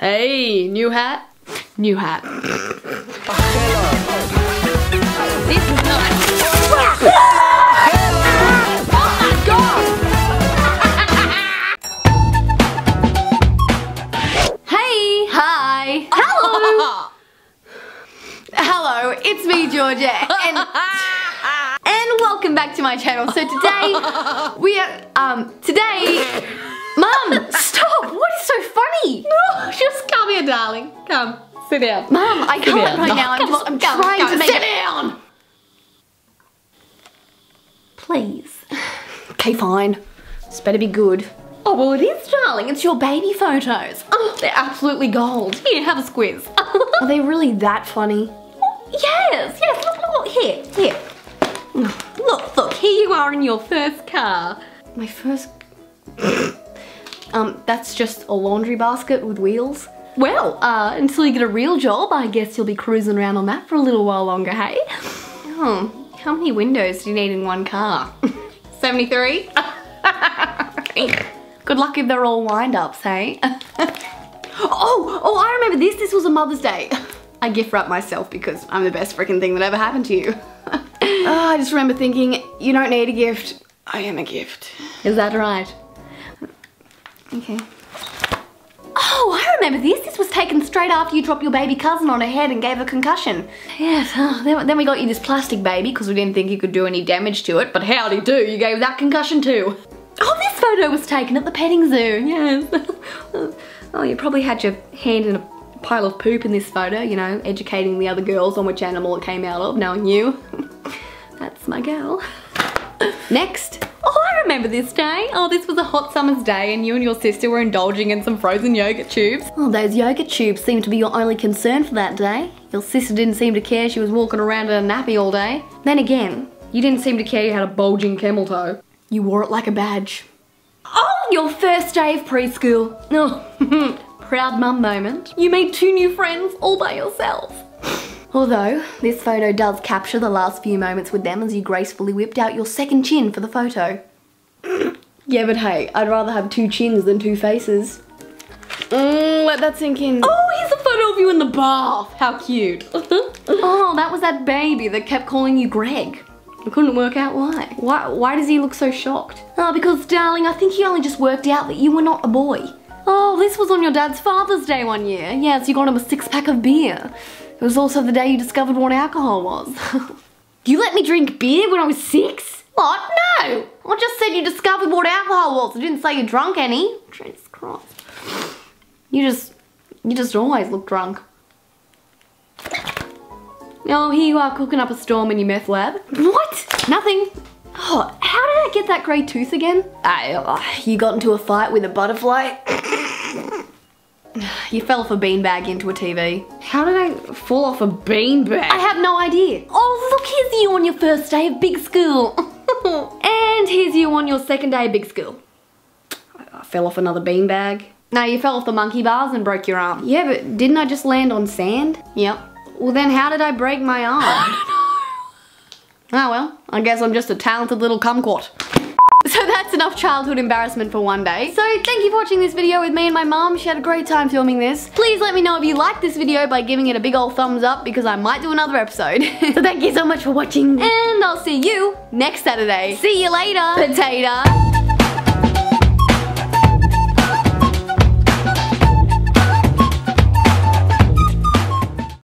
Hey, new hat? New hat. This is not. Oh my god! Hey! Hi! Hello! Hello, it's me, Georgia, and welcome back to my channel. So today, we are, Mum, stop! What is so funny? No, just come here, darling. Come, sit down. Mum, I can't right now. I'm trying to make it. Sit down! Please. Okay, fine. This better be good. Oh, well it is, darling. It's your baby photos. Oh, they're absolutely gold. Here, have a squeeze. Are they really that funny? Oh, yes. Look, here. Look, here you are in your first car. My first... That's just a laundry basket with wheels. Well, until you get a real job, I guess you'll be cruising around on that for a little while longer, hey? Oh, how many windows do you need in one car? 73? Good luck if they're all wind-ups, hey? oh, I remember this. This was a Mother's Day. I gift wrapped myself because I'm the best freaking thing that ever happened to you. I just remember thinking, you don't need a gift. I am a gift. Is that right? Okay. Oh, I remember this. This was taken straight after you dropped your baby cousin on her head and gave her concussion. Yes, then we got you this plastic baby because we didn't think you could do any damage to it, but howdy do, you gave that concussion too. Oh, this photo was taken at the petting zoo, yes. Oh, you probably had your hand in a pile of poop in this photo, you know, educating the other girls on which animal it came out of, knowing you. That's my girl. Next. Oh, I remember this day. Oh, this was a hot summer's day and you and your sister were indulging in some frozen yogurt tubes. Oh, those yogurt tubes seemed to be your only concern for that day. Your sister didn't seem to care she was walking around in a nappy all day. Then again, you didn't seem to care you had a bulging camel toe. You wore it like a badge. Oh, your first day of preschool. Oh, proud mum moment. You made 2 new friends all by yourself. Although, this photo does capture the last few moments with them as you gracefully whipped out your second chin for the photo. Yeah, but hey, I'd rather have 2 chins than 2 faces. Let that sink in. Oh, here's a photo of you in the bath. How cute. Oh, that was that baby that kept calling you Greg. I couldn't work out why. Why does he look so shocked? Oh, because, darling, I think he only just worked out that you were not a boy. Oh, this was on your dad's Father's Day one year. Yes, you got him a 6-pack of beer. It was also the day you discovered what alcohol was. You let me drink beer when I was 6? What? No! I just said you discovered what alcohol was. I didn't say you drunk any. Jesus Christ. You just always look drunk. Oh, here you are cooking up a storm in your meth lab. What? Nothing. Oh, how did I get that grey tooth again? You got into a fight with a butterfly. You fell off a beanbag into a TV. How did I fall off a beanbag? I have no idea. Oh, look, here's you on your first day of big school. And here's you on your second day of big school. I fell off another beanbag. No, you fell off the monkey bars and broke your arm. Yeah, but didn't I just land on sand? Yep. Well, then how did I break my arm? I don't know. Oh, well, I guess I'm just a talented little kumquat. So that's enough childhood embarrassment for one day. So thank you for watching this video with me and my mom. She had a great time filming this. Please let me know if you liked this video by giving it a big old thumbs up because I might do another episode. So thank you so much for watching. And I'll see you next Saturday. See you later, potato.